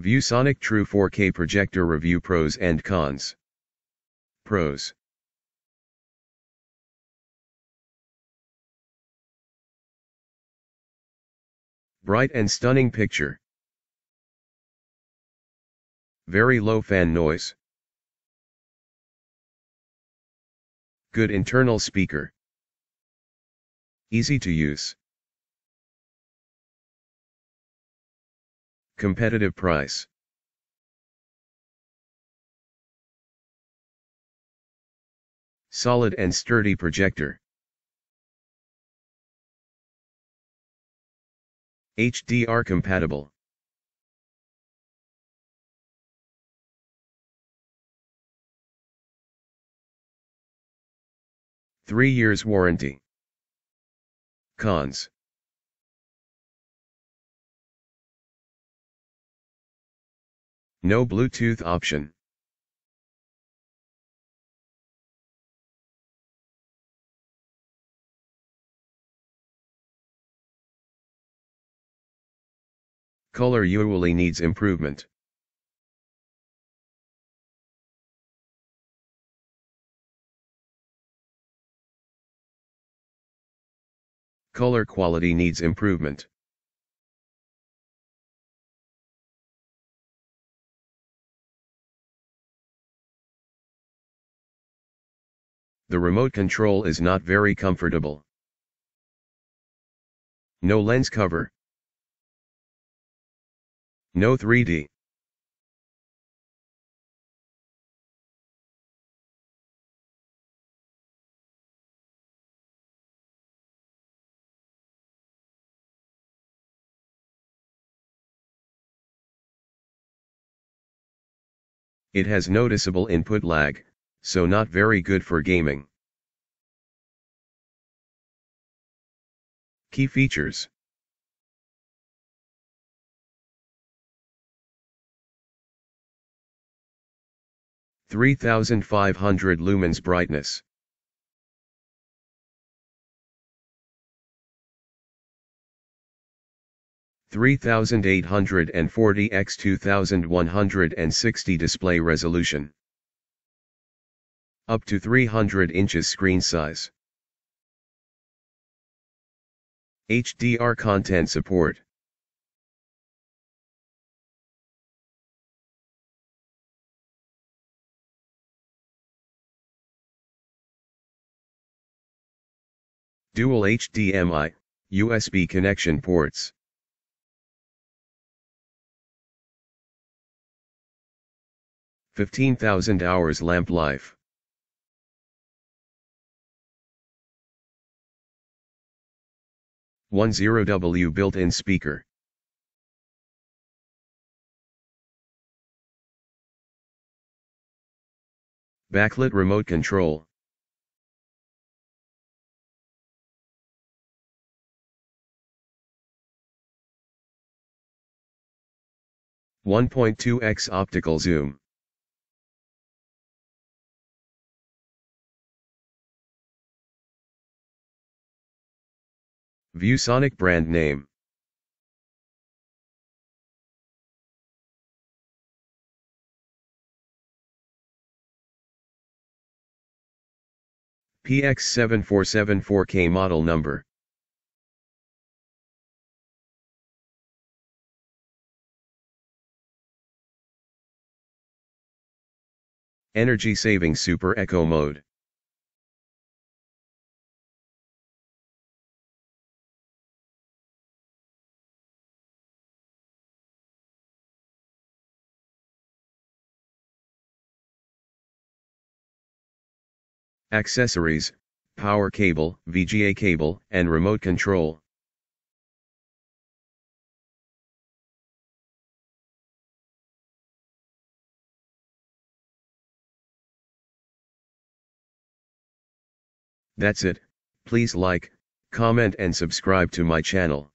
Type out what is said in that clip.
ViewSonic True 4K Projector Review Pros and Cons. Pros. Bright and stunning picture. Very low fan noise. Good internal speaker. Easy to use. Competitive price. Solid and sturdy projector. HDR compatible. Three-year warranty. Cons. No Bluetooth option. Color usually needs improvement. Color quality needs improvement. The remote control is not very comfortable. No lens cover. No 3D. It has noticeable input lag, so not very good for gaming. Key features. (3500 lumens) brightness. (3840 x 2160) display resolution. Up to 300 inches screen size. HDR content support. Dual HDMI, USB connection ports. (15,000 hours) lamp life. (10W) built-in speaker. Backlit remote control. (1.2x) optical zoom. ViewSonic brand name. PX747-4K model number. Energy saving super eco mode. Accessories, power cable, VGA cable, and remote control. That's it. Please like, comment and subscribe to my channel.